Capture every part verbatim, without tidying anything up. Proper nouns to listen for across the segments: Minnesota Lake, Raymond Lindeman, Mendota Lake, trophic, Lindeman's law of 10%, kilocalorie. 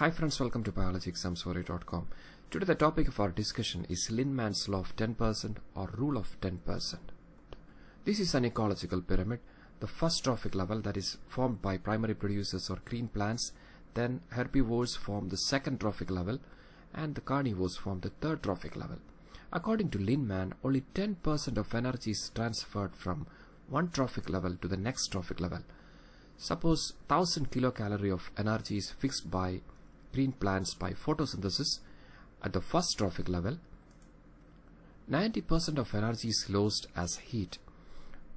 Hi friends, welcome to biology exams for you dot com. Today the topic of our discussion is Lindeman's law of ten percent or rule of ten percent. This is an ecological pyramid, the first trophic level that is formed by primary producers or green plants, then herbivores form the second trophic level and the carnivores form the third trophic level. According to Lindeman, only ten percent of energy is transferred from one trophic level to the next trophic level. Suppose one thousand kilocalorie of energy is fixed by green plants by photosynthesis at the first trophic level. ninety percent of energy is lost as heat,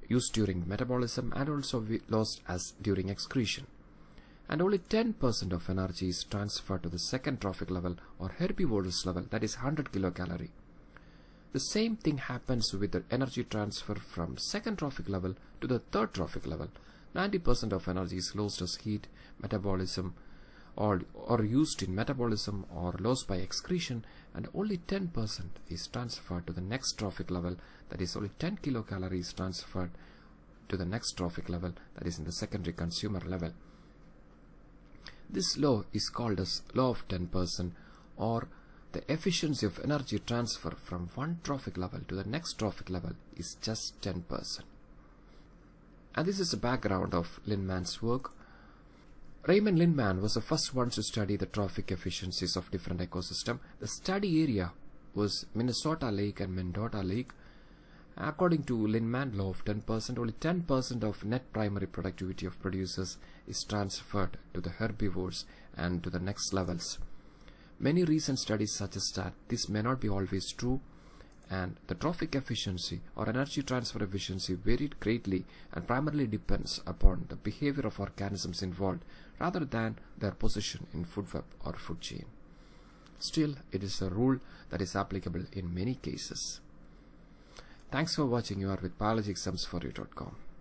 used during metabolism and also lost as during excretion. And only ten percent of energy is transferred to the second trophic level or herbivorous level, that is one hundred kilocalorie. The same thing happens with the energy transfer from second trophic level to the third trophic level. ninety percent of energy is lost as heat, metabolism, or, or used in metabolism or lost by excretion, and only ten percent is transferred to the next trophic level, that is only ten kilocalories transferred to the next trophic level, that is in the secondary consumer level. This law is called as law of ten percent or the efficiency of energy transfer from one trophic level to the next trophic level is just ten percent. And this is the background of Lindeman's work. Raymond Lindeman was the first one to study the trophic efficiencies of different ecosystems. The study area was Minnesota Lake and Mendota Lake. According to Lindeman's law of ten percent, only ten percent of net primary productivity of producers is transferred to the herbivores and to the next levels. Many recent studies suggest that this may not be always true, and the trophic efficiency or energy transfer efficiency varied greatly and primarily depends upon the behavior of organisms involved rather than their position in food web or food chain. Still, it is a rule that is applicable in many cases. Thanks for watching. You are with biology exams for you dot com.